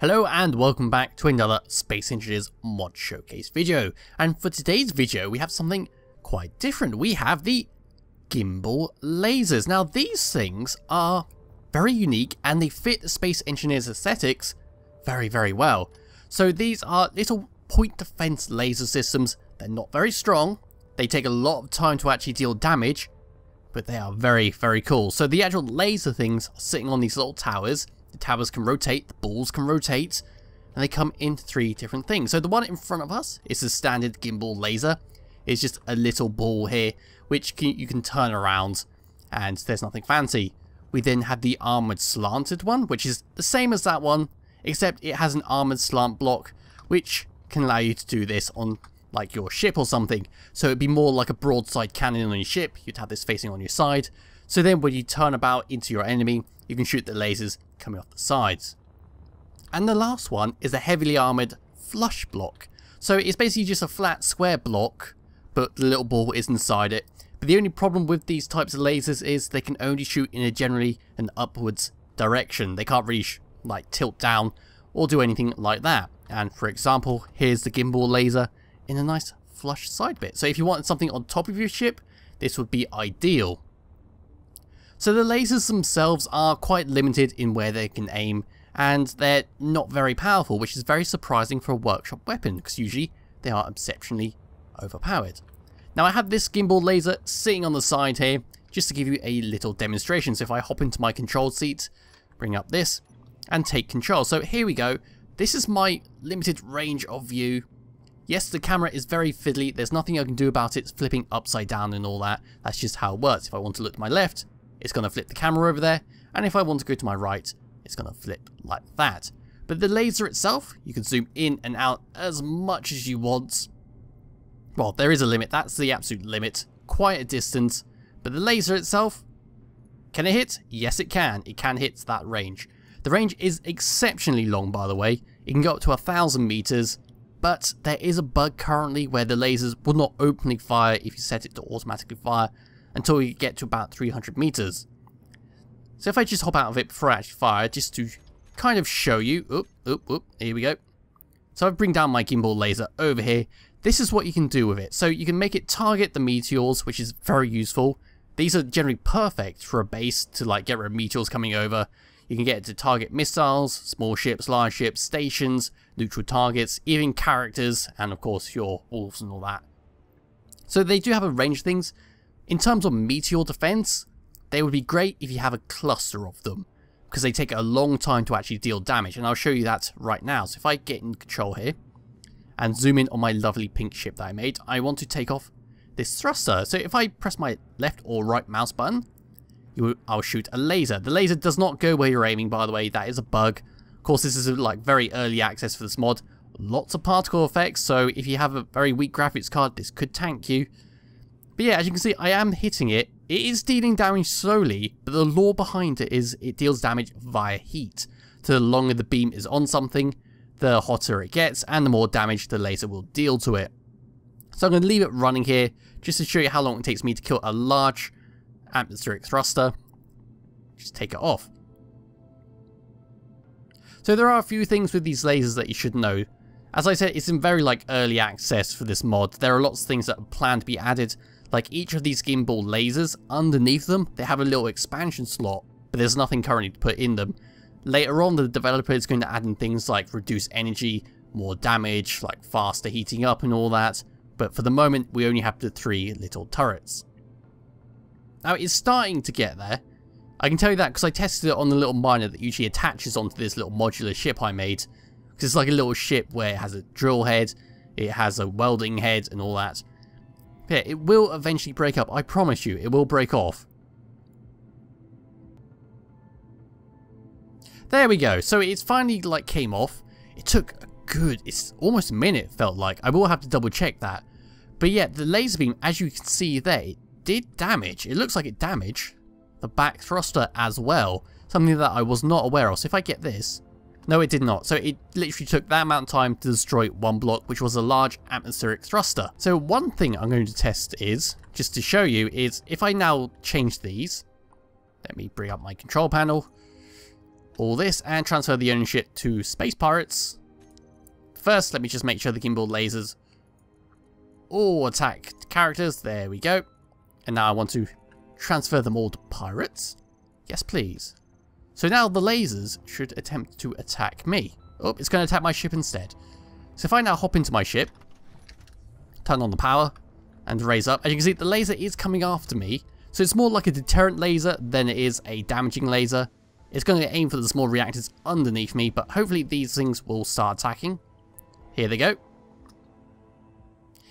Hello and welcome back to another Space Engineers mod showcase video, and for today's video we have something quite different. We have the gimbal lasers. Now these things are very unique and they fit Space Engineers aesthetics very well. So these are little point defense laser systems. They're not very strong, they take a lot of time to actually deal damage, but they are very cool. So the actual laser things are sitting on these little towers. The towers can rotate, the balls can rotate, and they come in three different things. So the one in front of us is the standard gimbal laser. It's just a little ball here, which you can turn around, and there's nothing fancy. We then have the armoured slanted one, which is the same as that one, except it has an armoured slant block, which can allow you to do this on like your ship or something. So it'd be more like a broadside cannon on your ship. You'd have this facing on your side. So then when you turn about into your enemy, you can shoot the lasers coming off the sides. And the last one is a heavily armoured flush block. So it's basically just a flat square block, but the little ball is inside it. But the only problem with these types of lasers is they can only shoot in a generally an upwards direction. They can't really like tilt down or do anything like that. And for example, here's the gimbal laser in a nice flush side bit. So if you wanted something on top of your ship, this would be ideal. So the lasers themselves are quite limited in where they can aim, and they're not very powerful, which is very surprising for a workshop weapon, because usually they are exceptionally overpowered. Now I have this gimbal laser sitting on the side here, just to give you a little demonstration. So if I hop into my control seat, bring up this, and take control. So here we go. This is my limited range of view. Yes, the camera is very fiddly. There's nothing I can do about it. It's flipping upside down and all that. That's just how it works. If I want to look to my left, it's going to flip the camera over there, and if I want to go to my right, it's going to flip like that. But the laser itself, you can zoom in and out as much as you want. Well, there is a limit, that's the absolute limit, quite a distance. But the laser itself, can it hit? Yes, it can hit that range. The range is exceptionally long, by the way. It can go up to 1,000 meters, but there is a bug currently where the lasers will not openly fire if you set it to automatically fire, until you get to about 300 meters. So if I just hop out of it before I actually fire, just to kind of show you, here we go. So I bring down my gimbal laser over here. This is what you can do with it. So you can make it target the meteors, which is very useful. These are generally perfect for a base to like get rid of meteors coming over. You can get it to target missiles, small ships, large ships, stations, neutral targets, even characters, and of course your wolves and all that. So they do have a range of things. In terms of meteor defense, they would be great if you have a cluster of them, because they take a long time to actually deal damage, and I'll show you that right now. So if I get in control here and zoom in on my lovely pink ship that I made, I want to take off this thruster. So if I press my left or right mouse button, I'll shoot a laser. The laser does not go where you're aiming, by the way. That is a bug. Of course, this is like very early access for this mod. Lots of particle effects, so if you have a very weak graphics card, this could tank you. But yeah, as you can see, I am hitting it. It is dealing damage slowly, but the lore behind it is it deals damage via heat. So the longer the beam is on something, the hotter it gets, and the more damage the laser will deal to it. So I'm going to leave it running here, just to show you how long it takes me to kill a large atmospheric thruster. Just take it off. So there are a few things with these lasers that you should know. As I said, it's in very like early access for this mod. There are lots of things that are planned to be added. Like each of these gimbal lasers, underneath them, they have a little expansion slot, but there's nothing currently to put in them. Later on, the developer is going to add in things like reduce energy, more damage, like faster heating up and all that, but for the moment, we only have the three little turrets. Now, it's starting to get there. I can tell you that because I tested it on the little miner that usually attaches onto this little modular ship I made. Because it's like a little ship where it has a drill head, it has a welding head and all that. Yeah, it will eventually break up, I promise you, it will break off. There we go, so it's finally like came off. It took a good, it's almost a minute it felt like, I will have to double check that. But yeah, the laser beam, as you can see there, it did damage, it looks like it damaged the back thruster as well. Something that I was not aware of, so if I get this, no it did not, so it literally took that amount of time to destroy one block, which was a large atmospheric thruster. So one thing I'm going to test is, just to show you, is if I now change these, let me bring up my control panel, all this and transfer the ownership to Space Pirates. First, let me just make sure the gimbal lasers all attack characters. There we go. And now I want to transfer them all to Pirates. Yes, please. So now the lasers should attempt to attack me. Oh, it's going to attack my ship instead. So if I now hop into my ship, turn on the power and raise up, as you can see the laser is coming after me. So it's more like a deterrent laser than it is a damaging laser. It's going to aim for the small reactors underneath me, but hopefully these things will start attacking. Here they go.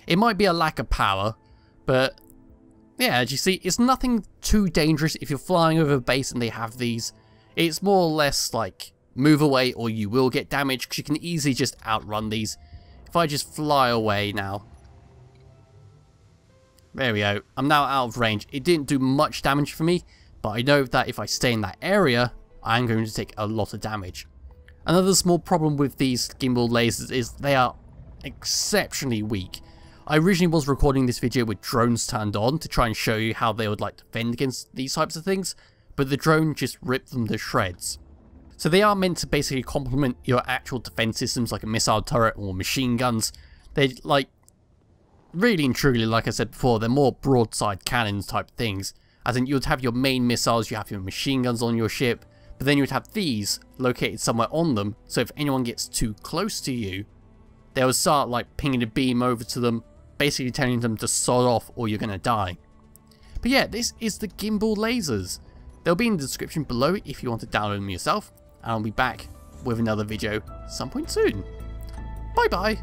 It might be a lack of power, but yeah, as you see, it's nothing too dangerous if you're flying over a base and they have these. It's more or less like move away or you will get damaged, because you can easily just outrun these. If I just fly away now. There we go. I'm now out of range. It didn't do much damage for me, but I know that if I stay in that area, I'm going to take a lot of damage. Another small problem with these gimbal lasers is they are exceptionally weak. I originally was recording this video with drones turned on to try and show you how they would like defend against these types of things, but the drone just ripped them to shreds. So they are meant to basically complement your actual defense systems like a missile turret or machine guns. They're like, really and truly, like I said before, they're more broadside cannons type things. As in, you'd have your main missiles, you have your machine guns on your ship, but then you'd have these located somewhere on them, so if anyone gets too close to you, they'll start like pinging a beam over to them, basically telling them to sod off or you're gonna die. But yeah, this is the gimbal lasers. They'll be in the description below if you want to download them yourself, and I'll be back with another video some point soon. Bye bye!